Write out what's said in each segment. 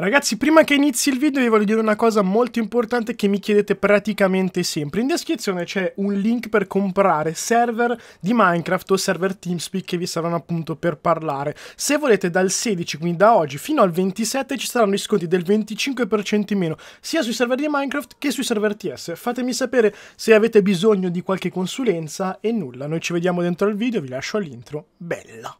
Ragazzi, prima che inizi il video vi voglio dire una cosa molto importante che mi chiedete praticamente sempre. In descrizione c'è un link per comprare server di Minecraft o server TeamSpeak che vi saranno appunto per parlare. Se volete dal 16, quindi da oggi, fino al 27 ci saranno gli sconti del 25% in meno, sia sui server di Minecraft che sui server TS. Fatemi sapere se avete bisogno di qualche consulenza e nulla. Noi ci vediamo dentro il video, vi lascio all'intro. Bella!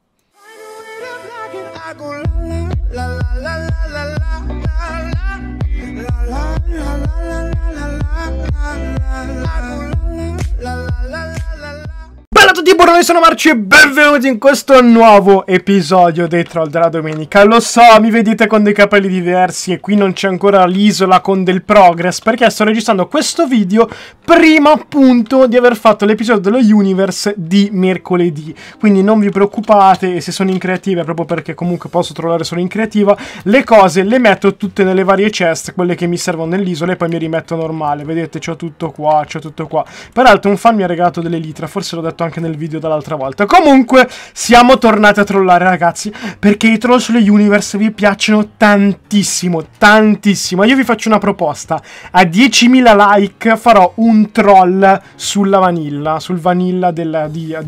Bella a tutti, buongiorno, sono Marci e benvenuti in questo nuovo episodio dei Troll della Domenica. Lo so, mi vedete con dei capelli diversi e qui non c'è ancora l'isola con del progress, perché sto registrando questo video prima appunto di aver fatto l'episodio dello Universe di mercoledì. Quindi non vi preoccupate, se sono in creativa è proprio perché comunque posso trovare solo in creativa. Le cose le metto tutte nelle varie chest, quelle che mi servono nell'isola, e poi mi rimetto normale. Vedete, c'ho tutto qua, c'ho tutto qua. Peraltro un fan mi ha regalato delle litra, forse l'ho detto anche nel video dall'altra volta. Comunque siamo tornati a trollare, ragazzi, perché i troll sulle Universe vi piacciono tantissimo, tantissimo. Io vi faccio una proposta: a 10.000 like farò un troll sulla vanilla, sul vanilla di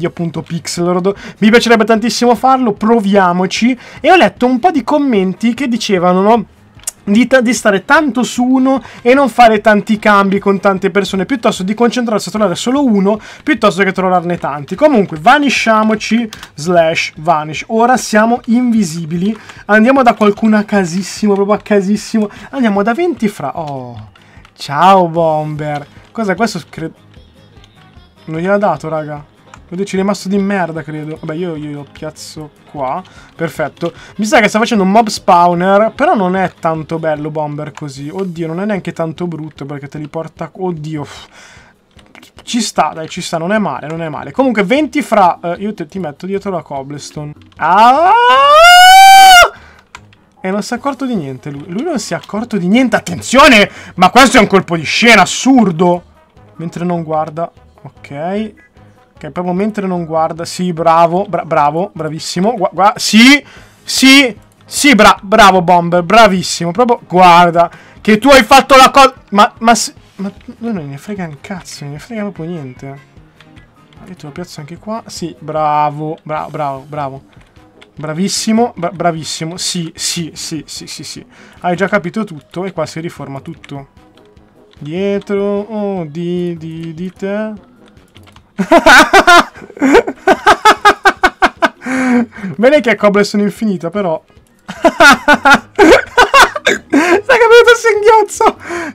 appunto Pixel. Mi piacerebbe tantissimo farlo, proviamoci. E ho letto un po' di commenti che dicevano, no, di stare tanto su uno e non fare tanti cambi con tante persone, piuttosto di concentrarsi a trovare solo uno piuttosto che trovarne tanti. Comunque vanisciamoci, slash vanish. Ora siamo invisibili, andiamo da qualcuno a casissimo, proprio a casissimo. Andiamo da Ventifra. Oh, ciao Bomber. Cos'è questo? Non gliel'ha dato, raga. Ci è rimasto di merda, credo. Vabbè, io lo piazzo qua. Perfetto. Mi sa che sta facendo un mob spawner, però non è tanto bello Bomber così. Oddio, non è neanche tanto brutto perché te li porta... Oddio. Ci sta, dai, ci sta. Non è male, non è male. Comunque, 20 fra... io ti metto dietro la cobblestone. Ah! E non si è accorto di niente lui. Lui non si è accorto di niente. Attenzione! Ma questo è un colpo di scena assurdo! Mentre non guarda. Ok. Ok, proprio mentre non guarda. Sì, bravo. Bravo. Bravissimo. Sì. Sì. Sì, bravo Bomber. Bravissimo. Proprio. Guarda. Che tu hai fatto la cosa. Ma lui non ne frega un cazzo. Non ne frega proprio niente. Io te lo piazzo anche qua. Sì. Bravo. Bravo. Bravissimo, bravissimo, sì. Hai già capito tutto e qua si riforma tutto. Dietro, oh, di te. Bene che è cobblestone infinita, però. Sai che mi è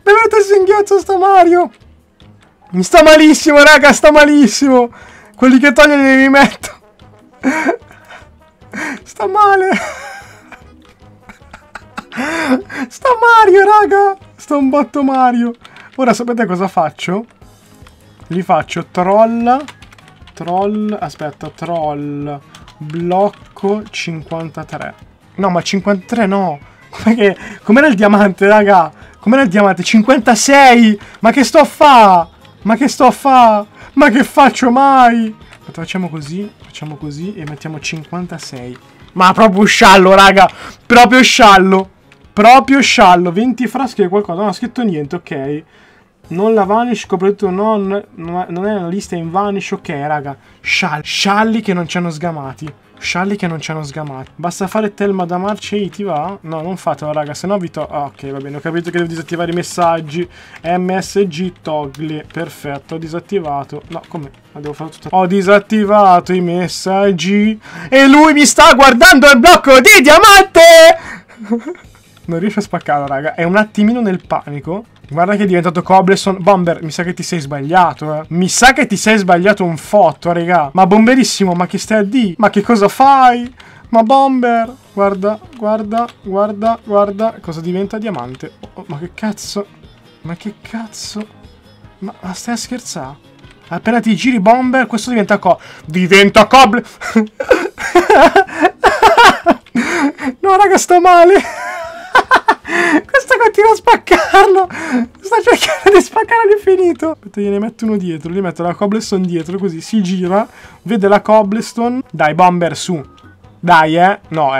venuto il singhiozzo sto Mario. Mi sta malissimo, raga, sta malissimo. Quelli che togli li rimetto. Sta male. Sta Mario, raga. Sta un botto Mario. Ora sapete cosa faccio? Li faccio troll. Aspetta, troll blocco 53. No, ma 53 no. Com'era il diamante, raga? Com'era il diamante? 56. Ma che sto a fa? Ma che faccio mai? Facciamo così e mettiamo 56. Ma proprio sciallo, raga. Proprio sciallo. Proprio sciallo. 20 frasche di qualcosa. Non ha scritto niente, ok. Non la vanish, coperto non è una lista in vanish, ok, raga. Scialli che non ci hanno sgamati. Basta fare Telma da Marci, ti va? No, non fatelo, raga, sennò vi togli. Ok, va bene, ho capito che devo disattivare i messaggi. MSG toggle. Perfetto, ho disattivato. No, come? Ma devo fare tutto. Ho disattivato i messaggi. E lui mi sta guardando il blocco di diamante! Non riesce a spaccarlo, raga. È un attimino nel panico. Guarda che è diventato cobblestone. Bomber, mi sa che ti sei sbagliato, eh. Mi sa che ti sei sbagliato un fotto, raga. Ma bomberissimo, ma che stai a di? Ma che cosa fai? Ma Bomber, guarda. Cosa diventa diamante? Oh, ma che cazzo? Ma stai a scherzare? Appena ti giri Bomber, questo diventa diventa cobblestone. No, raga, sto male. Questo continua a spaccarlo. Sta cercando di spaccare all'infinito. Aspetta, gliene metto uno dietro. Gli metto la cobblestone dietro, così si gira. Vede la cobblestone. Dai Bomber, su. Dai, no,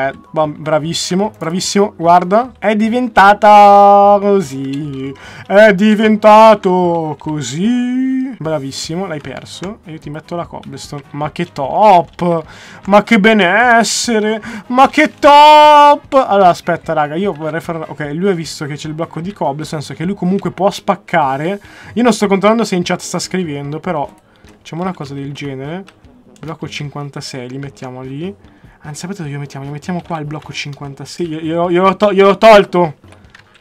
bravissimo, bravissimo, guarda. È diventata così. È diventato così. Bravissimo, l'hai perso. E io ti metto la cobblestone. Ma che top. Ma che benessere. Ma che top. Allora, aspetta, raga, io vorrei fare... Ok, lui ha visto che c'è il blocco di cobblestone, nel senso che lui comunque può spaccare. Io non sto controllando se in chat sta scrivendo, però... Facciamo una cosa del genere. Blocco 56, li mettiamo lì. Anzi, sapete dove lo mettiamo qua il blocco 56. Gliel'ho tolto.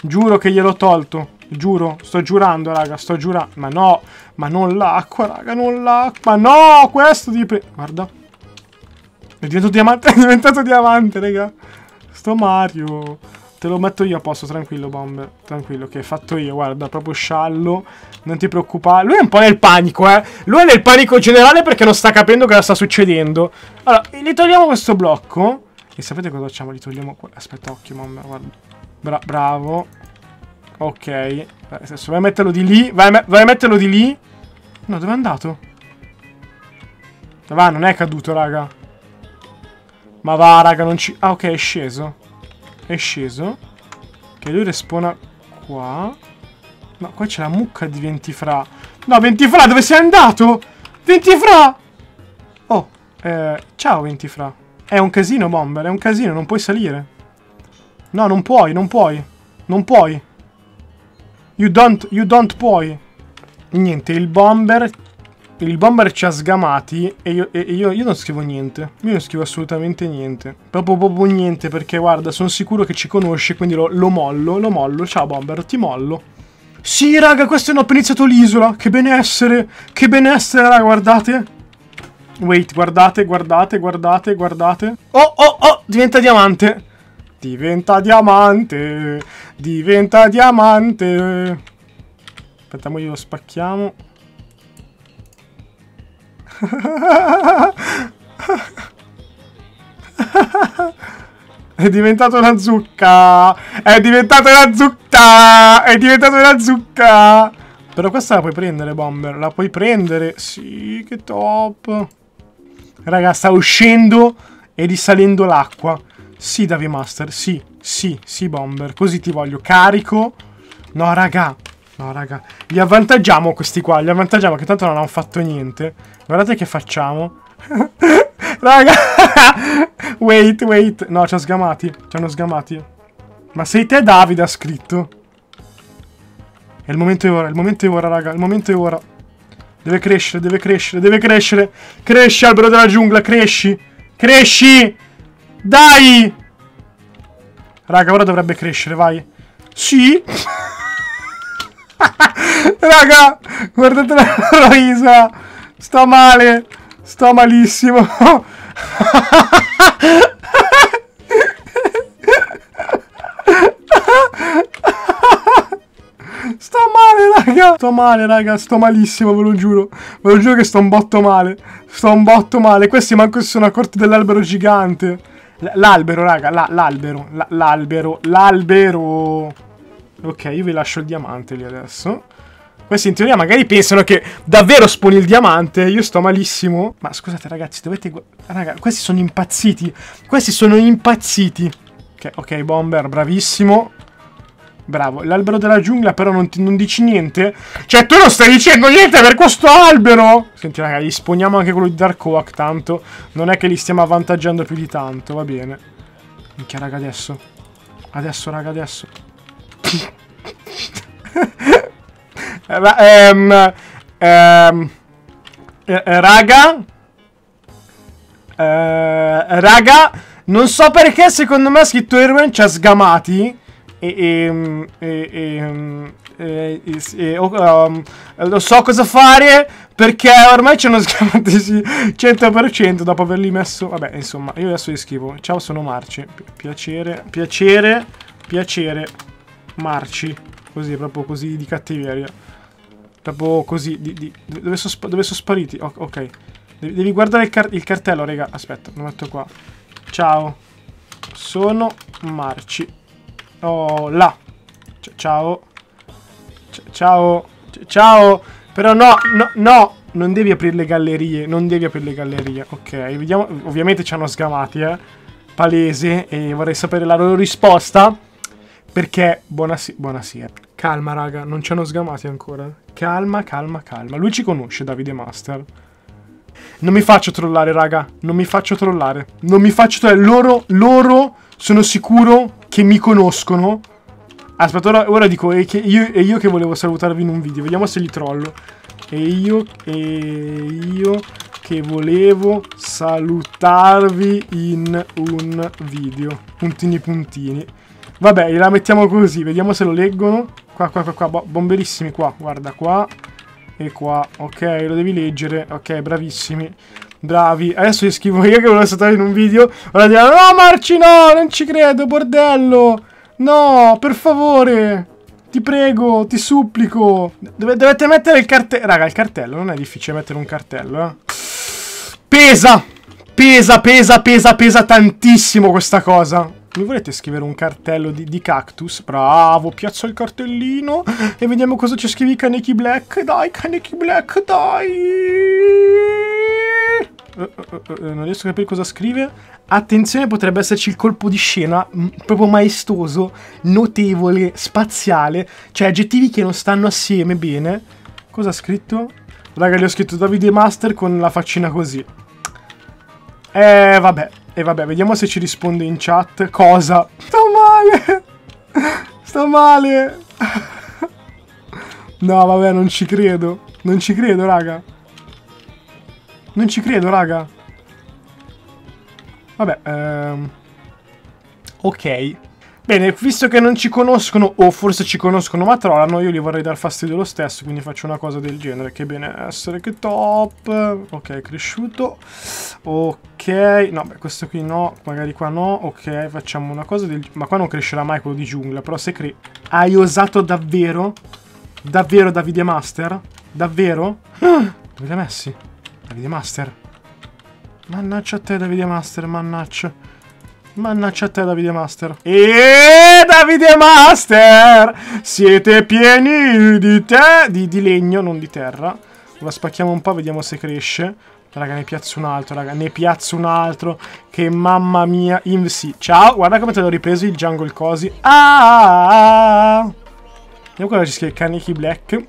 Giuro che gliel'ho tolto. Giuro, sto giurando, raga, sto giurando. Ma no, ma non l'acqua, raga, non l'acqua. Ma no, questo di... Guarda. È diventato diamante, è diventato diamante, raga. Sto Mario. Te lo metto io a posto, tranquillo, Bomber. Tranquillo, che è fatto io, guarda, proprio sciallo. Non ti preoccupare. Lui è un po' nel panico, eh. Lui è nel panico generale perché non sta capendo cosa sta succedendo. Allora, gli togliamo questo blocco. E sapete cosa facciamo? Gli togliamo... Aspetta, occhio, Bomber, guarda. Bravo. Ok. Adesso vai a metterlo di lì. Vai a metterlo di lì. No, dove è andato? Va, non è caduto, raga. Ma va, raga, non ci... Ah, ok, è sceso. È sceso. Che lui respawna qua. No, qua c'è la mucca di Ventifra. No, Ventifra, dove sei andato? Ventifra! Oh, ciao Ventifra. È un casino, Bomber, è un casino, non puoi salire. No, non puoi, non puoi. Non puoi. You don't puoi. Niente, il bomber ci ha sgamati e io non scrivo niente. Io non scrivo assolutamente niente. Proprio niente, perché guarda, sono sicuro che ci conosce, quindi lo mollo. Ciao Bomber, ti mollo. Sì, raga, questo è appena iniziato l'isola. Che benessere. Che benessere, raga, guardate. Wait, guardate. Oh, diventa diamante. Diventa diamante. Aspetta, mo glielo spacchiamo. È diventato una zucca. È diventata una zucca. Però questa la puoi prendere, Bomber. La puoi prendere. Sì, che top. Raga, sta uscendo e risalendo l'acqua. Sì, Davide Master. Sì, Bomber. Così ti voglio. Carico. No, raga. Li avvantaggiamo questi qua. Li avvantaggiamo, che tanto non hanno fatto niente. Guardate che facciamo. Raga. Wait. No, ci hanno sgamati. Ma sei te, Davide, ha scritto. È il momento è ora. Il momento è ora. Deve crescere. Cresci, albero della giungla. Cresci. Dai. Raga, ora dovrebbe crescere, vai. Sì. Raga, guardate la risa. Sto male. Sto malissimo. Sto male raga, sto malissimo, ve lo giuro che sto un botto male. Questi manco si sono accorti dell'albero gigante. L'albero. Ok, io vi lascio il diamante lì adesso. Questi in teoria magari pensano che davvero sponi il diamante. Io sto malissimo. Ma scusate ragazzi, dovete... Raga, questi sono impazziti. Ok, Bomber, bravissimo. Bravo, l'albero della giungla però non dici niente. Cioè tu non stai dicendo niente per questo albero. Senti raga, gli sponiamo anche quello di Dark Oak, tanto non è che li stiamo avvantaggiando più di tanto, va bene. Minchia raga, adesso. Raga, non so perché secondo me ha scritto Erwin ci ha sgamati. Lo so cosa fare perché ormai ci hanno sgamati 100% dopo averli messo. Vabbè, insomma, io adesso gli scrivo. Ciao, sono Marci. Piacere. Marci. Così, proprio così di cattiveria. Proprio così. Dove sono spariti? Ok. Devi guardare il cartello, raga. Aspetta, lo metto qua. Ciao, sono Marci. Oh, là. Ciao. Però no. Non devi aprire le gallerie. Ok, vediamo. Ovviamente ci hanno sgamati, palese e vorrei sapere la loro risposta. Perché, buonasera. Calma raga, non ci hanno sgamati ancora. Calma, calma, calma. Lui ci conosce, Davide Master. Non mi faccio trollare raga, non mi faccio trollare. Non mi faccio trollare, loro sono sicuro che mi conoscono. Aspetta, ora dico, e io che volevo salutarvi in un video, vediamo se li trollo. E io che volevo salutarvi in un video. Puntini puntini. Vabbè, la mettiamo così, vediamo se lo leggono. Qua, bomberissimi qua, guarda qua. E qua, ok, lo devi leggere. Ok, bravissimi. Bravi, adesso gli scrivo io che volevo salutarvi in un video. Ora diranno, no Marci, no, non ci credo, bordello. No, per favore, ti prego, ti supplico. Dovete mettere il cartello. Raga, il cartello, non è difficile mettere un cartello, eh. Pesa tantissimo questa cosa. Mi volete scrivere un cartello di cactus? Bravo, piazzo il cartellino. E vediamo cosa ci scrivi, Kaneki Black. Dai, Kaneki Black, dai. Non riesco a capire cosa scrive. Attenzione, potrebbe esserci il colpo di scena proprio maestoso, notevole, spaziale. Cioè aggettivi che non stanno assieme bene. Cosa ha scritto? Raga, gli ho scritto Davide Master con la faccina così. Vabbè, vediamo se ci risponde in chat. Cosa? Sto male. Sto male. No vabbè, non ci credo. Non ci credo raga. Non ci credo, raga. Vabbè, ok. Bene, visto che non ci conoscono, o forse ci conoscono ma trollano, io gli vorrei dar fastidio lo stesso, quindi faccio una cosa del genere. Che benessere, che top. Ok, cresciuto. Ok, no, beh, questo qui no, magari qua no. Ok, facciamo una cosa del... Ma qua non crescerà mai quello di giungla, però se cre... Hai osato davvero? Davvero, Davide Master? Davvero? Dove li ha messi? Davide Master, mannaggia a te Davide Master, mannaggia. Mannaggia a te Davide Master. E Davide Master, siete pieni di te di legno, non di terra. La spacchiamo un po', vediamo se cresce. Raga, ne piazzo un altro, raga, ne piazzo un altro. Che mamma mia, sì. Ciao, guarda come te l'ho ripreso il jungle così. Vediamo cosa ci scrive Kaneki Black.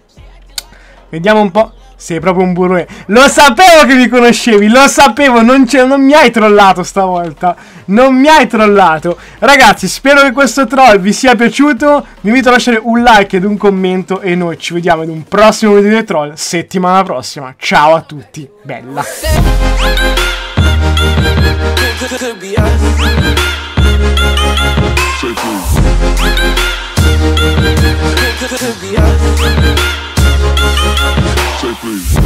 Vediamo un po'. Sei proprio un burrone. Lo sapevo che mi conoscevi, lo sapevo, non mi hai trollato stavolta. Non mi hai trollato. Ragazzi, spero che questo troll vi sia piaciuto. Vi invito a lasciare un like ed un commento e noi ci vediamo in un prossimo video dei troll settimana prossima. Ciao a tutti. Bella. Say please.